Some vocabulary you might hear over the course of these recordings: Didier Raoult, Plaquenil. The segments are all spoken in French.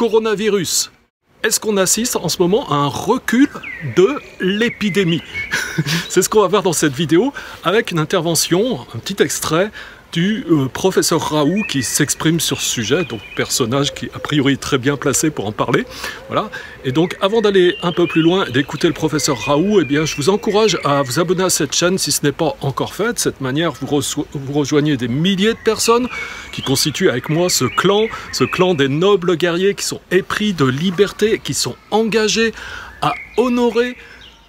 coronavirus. Est-ce qu'on assiste en ce moment à un recul de l'épidémie? C'est ce qu'on va voir dans cette vidéo avec une intervention, un petit extrait du professeur Raoult qui s'exprime sur ce sujet, donc personnage qui a priori est très bien placé pour en parler. Voilà. Et donc avant d'aller un peu plus loin et d'écouter le professeur Raoult, eh bien, je vous encourage à vous abonner à cette chaîne si ce n'est pas encore fait. De cette manière, vous rejoignez des milliers de personnes qui constituent avec moi ce clan des nobles guerriers qui sont épris de liberté, qui sont engagés à honorer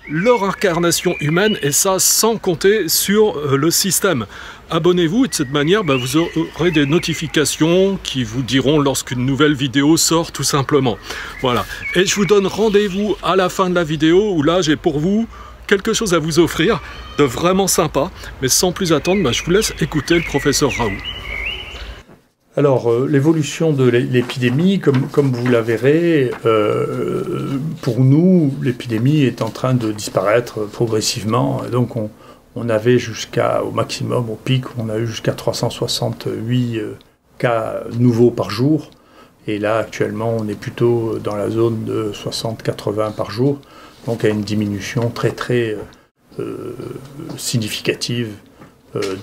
leur incarnation humaine, et ça sans compter sur le système. Abonnez-vous et de cette manière vous aurez des notifications qui vous diront lorsqu'une nouvelle vidéo sort, tout simplement. Voilà, et je vous donne rendez-vous à la fin de la vidéo où là j'ai pour vous quelque chose à vous offrir de vraiment sympa, mais sans plus attendre je vous laisse écouter le professeur Raoult. Alors, l'évolution de l'épidémie, comme vous la verrez, pour nous, l'épidémie est en train de disparaître progressivement. Et donc, on avait au maximum, au pic, on a eu jusqu'à 368 cas nouveaux par jour. Et là, actuellement, on est plutôt dans la zone de 60-80 par jour. Donc, à une diminution très, très significative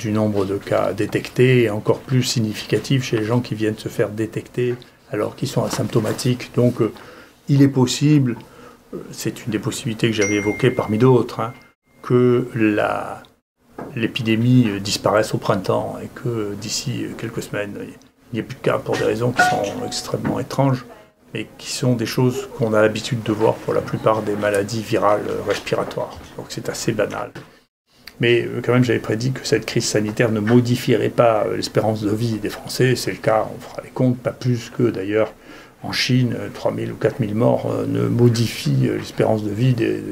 du nombre de cas détectés, et encore plus significatif chez les gens qui viennent se faire détecter alors qu'ils sont asymptomatiques. Donc il est possible, c'est une des possibilités que j'avais évoquées parmi d'autres, que l'épidémie disparaisse au printemps et que d'ici quelques semaines, il n'y ait plus de cas pour des raisons qui sont extrêmement étranges, mais qui sont des choses qu'on a l'habitude de voir pour la plupart des maladies virales respiratoires. Donc c'est assez banal. Mais quand même, j'avais prédit que cette crise sanitaire ne modifierait pas l'espérance de vie des Français. C'est le cas, on fera les comptes, pas plus que d'ailleurs en Chine, 3000 ou 4000 morts ne modifient l'espérance de vie des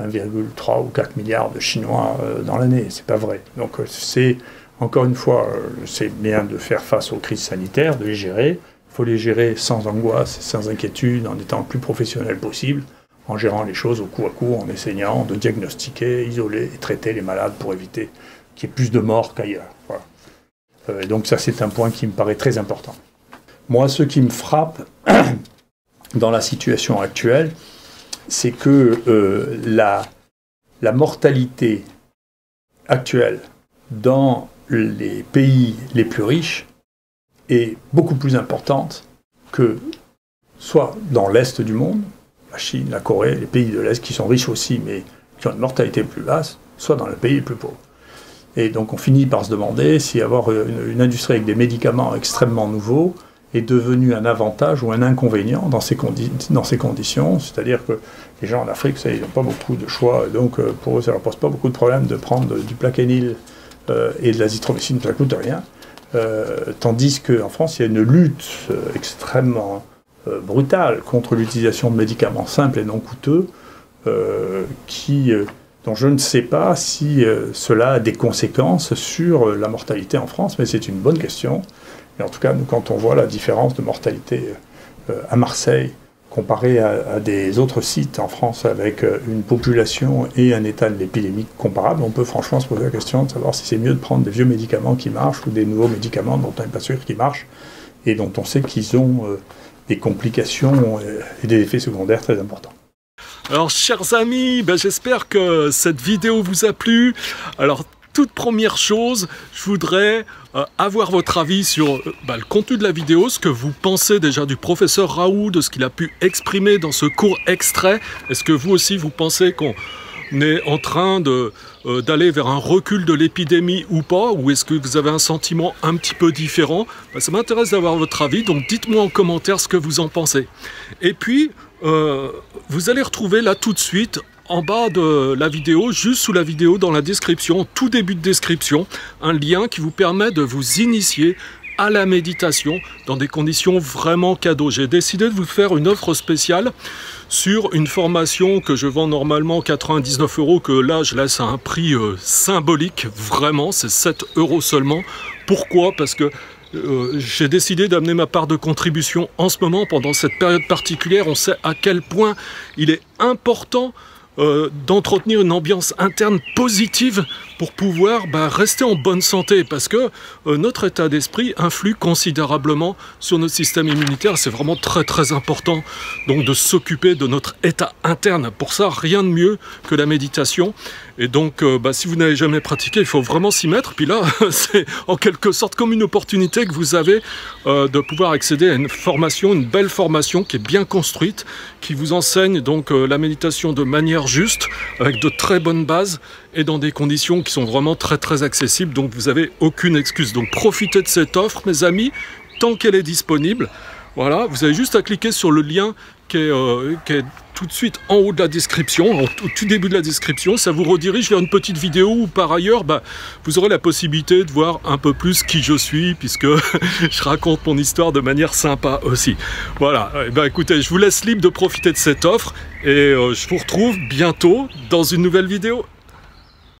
1,3 ou 4 milliards de Chinois dans l'année. C'est pas vrai. Donc c'est, encore une fois, c'est bien de faire face aux crises sanitaires, de les gérer. Il faut les gérer sans angoisse, sans inquiétude, en étant le plus professionnel possible, en gérant les choses au coup à coup, en essayant de diagnostiquer, isoler et traiter les malades pour éviter qu'il y ait plus de morts qu'ailleurs. Voilà. Donc ça, c'est un point qui me paraît très important. Moi, ce qui me frappe dans la situation actuelle, c'est que la mortalité actuelle dans les pays les plus riches est beaucoup plus importante que soit dans l'Est du monde, la Chine, la Corée, les pays de l'Est qui sont riches aussi, mais qui ont une mortalité plus basse, soit dans les pays les plus pauvres. Et donc on finit par se demander si avoir une industrie avec des médicaments extrêmement nouveaux est devenu un avantage ou un inconvénient dans ces conditions. C'est-à-dire que les gens en Afrique, ça, ils n'ont pas beaucoup de choix, donc pour eux, ça ne leur pose pas beaucoup de problème de prendre du Plaquenil et de l'azithromycine, ça ne coûte rien. Tandis qu'en France, il y a une lutte extrêmement brutale contre l'utilisation de médicaments simples et non coûteux, dont je ne sais pas si cela a des conséquences sur la mortalité en France, mais c'est une bonne question. Et en tout cas, nous, quand on voit la différence de mortalité à Marseille, comparée à des autres sites en France avec une population et un état de l'épidémie comparable, on peut franchement se poser la question de savoir si c'est mieux de prendre des vieux médicaments qui marchent ou des nouveaux médicaments dont on n'est pas sûr qu'ils marchent et dont on sait qu'ils ont des complications et des effets secondaires très importants. Alors, chers amis, j'espère que cette vidéo vous a plu. Alors, toute première chose, je voudrais avoir votre avis sur le contenu de la vidéo, ce que vous pensez déjà du professeur Raoult, de ce qu'il a pu exprimer dans ce court extrait. Est-ce que vous aussi, vous pensez qu'on est en train d'aller vers un recul de l'épidémie ou pas, ou est-ce que vous avez un sentiment un petit peu différent? Ça m'intéresse d'avoir votre avis, donc dites-moi en commentaire ce que vous en pensez. Et puis, vous allez retrouver là tout de suite, en bas de la vidéo, juste sous la vidéo, dans la description, tout début de description, un lien qui vous permet de vous initier à la méditation dans des conditions vraiment cadeaux. J'ai décidé de vous faire une offre spéciale sur une formation que je vends normalement 99 €, que là je laisse à un prix symbolique, vraiment, c'est 7 € seulement. Pourquoi? Parce que j'ai décidé d'amener ma part de contribution en ce moment, pendant cette période particulière. On sait à quel point il est important d'entretenir une ambiance interne positive pour pouvoir rester en bonne santé, parce que notre état d'esprit influe considérablement sur notre système immunitaire. C'est vraiment très très important donc de s'occuper de notre état interne. Pour ça, rien de mieux que la méditation. Et donc si vous n'avez jamais pratiqué, il faut vraiment s'y mettre. Puis là, c'est en quelque sorte comme une opportunité que vous avez de pouvoir accéder à une formation, une belle formation qui est bien construite, qui vous enseigne donc la méditation de manière juste, avec de très bonnes bases et dans des conditions qui sont vraiment très très accessibles. Donc vous n'avez aucune excuse. Donc profitez de cette offre, mes amis, tant qu'elle est disponible. Voilà, vous avez juste à cliquer sur le lien qui est tout de suite en haut de la description, au tout début de la description. Ça vous redirige vers une petite vidéo où par ailleurs vous aurez la possibilité de voir un peu plus qui je suis, puisque je raconte mon histoire de manière sympa aussi. Voilà, et écoutez, je vous laisse libre de profiter de cette offre et je vous retrouve bientôt dans une nouvelle vidéo.